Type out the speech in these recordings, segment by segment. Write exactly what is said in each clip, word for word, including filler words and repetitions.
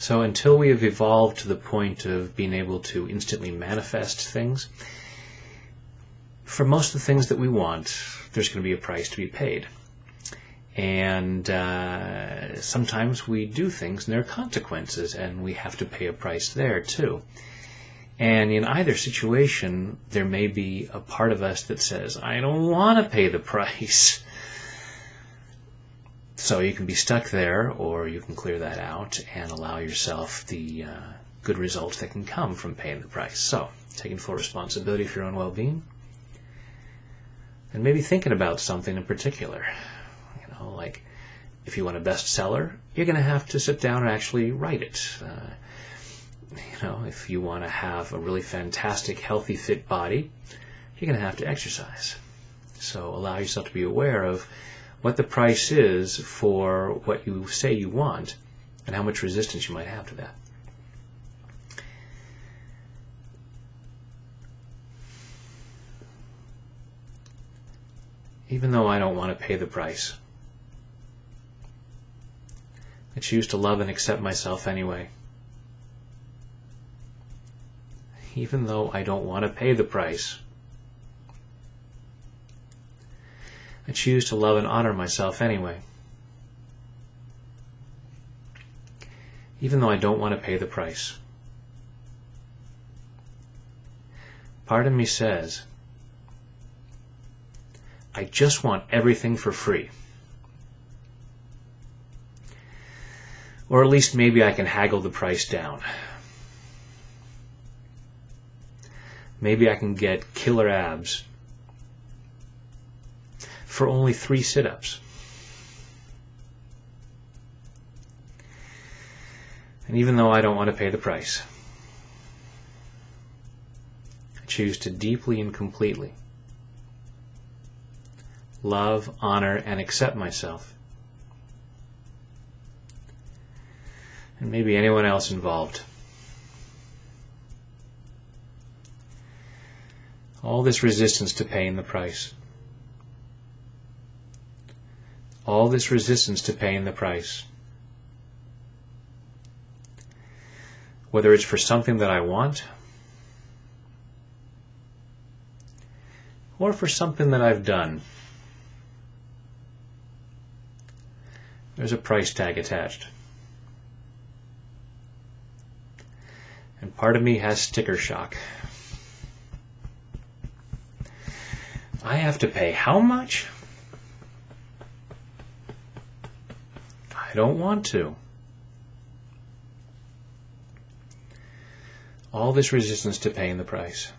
So until we have evolved to the point of being able to instantly manifest things, for most of the things that we want, there's going to be a price to be paid. And uh, sometimes we do things and there are consequences, and we have to pay a price there too. And in either situation, there may be a part of us that says, I don't want to pay the price. So you can be stuck there, or you can clear that out and allow yourself the uh, good results that can come from paying the price. So taking full responsibility for your own well-being, and maybe thinking about something in particular. You know, like if you want a bestseller, you're going to have to sit down and actually write it. Uh, You know, if you want to have a really fantastic, healthy, fit body, you're going to have to exercise. So allow yourself to be aware of what the price is for what you say you want and how much resistance you might have to that. Even though I don't want to pay the price, I choose to love and accept myself anyway. Even though I don't want to pay the price, I choose to love and honor myself anyway. Even though I don't want to pay the price, part of me says, I just want everything for free. Or at least maybe I can haggle the price down. Maybe I can get killer abs for only three sit-ups. And even though I don't want to pay the price, I choose to deeply and completely love, honor, and accept myself, and maybe anyone else involved. All this resistance to paying the price. All this resistance to paying the price. Whether it's for something that I want, or for something that I've done, there's a price tag attached. And part of me has sticker shock. I have to pay how much? I don't want to. All this resistance to paying the price.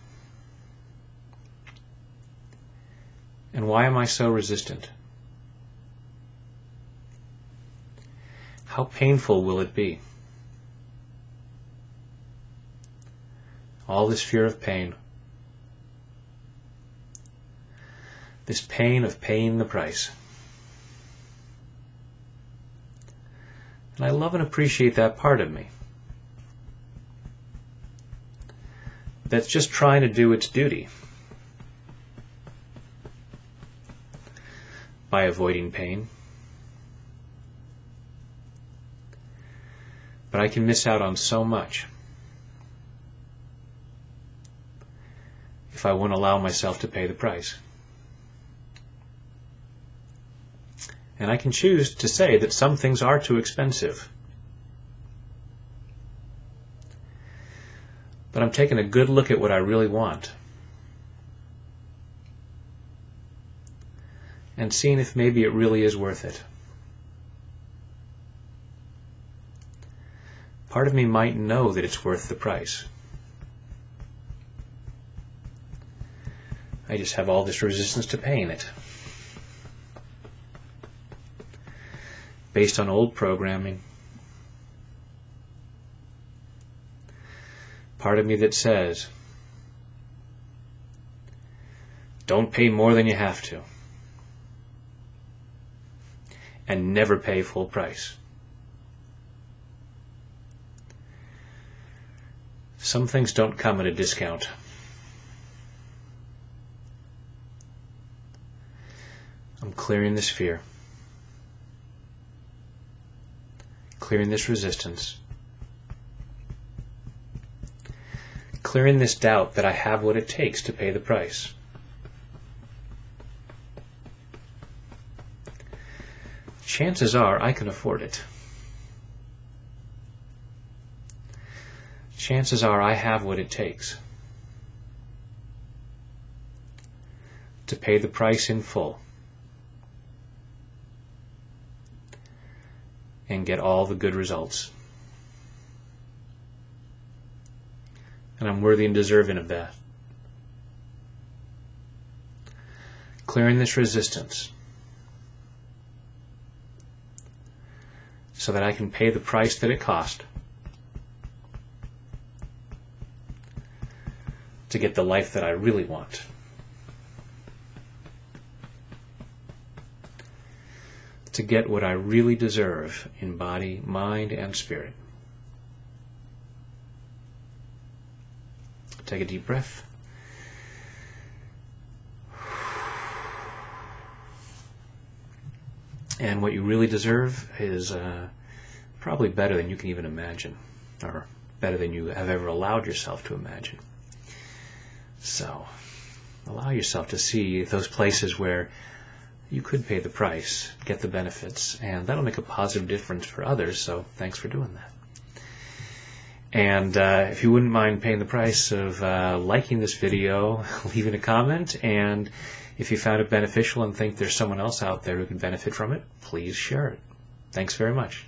And why am I so resistant? How painful will it be? All this fear of pain. This pain of paying the price. And I love and appreciate that part of me that's just trying to do its duty by avoiding pain. But I can miss out on so much if I won't allow myself to pay the price. And I can choose to say that some things are too expensive. But I'm taking a good look at what I really want and seeing if maybe it really is worth it. Part of me might know that it's worth the price. I just have all this resistance to paying it, based on old programming. Part of me that says, don't pay more than you have to, and never pay full price. Some things don't come at a discount. I'm clearing this fear. Clearing this resistance clear in this doubt that I have what it takes to pay the price. Chances are I can afford it. Chances are I have what it takes to pay the price in full and get all the good results. And I'm worthy and deserving of that. Clearing this resistance so that I can pay the price that it cost to get the life that I really want. To get what I really deserve in body, mind, and spirit. Take a deep breath. And what you really deserve is uh, probably better than you can even imagine, or better than you have ever allowed yourself to imagine. So, allow yourself to see those places where you could pay the price, get the benefits, and that'll make a positive difference for others, so thanks for doing that. And uh, if you wouldn't mind paying the price of uh, liking this video, leaving a comment, and if you found it beneficial and think there's someone else out there who could benefit from it, please share it. Thanks very much.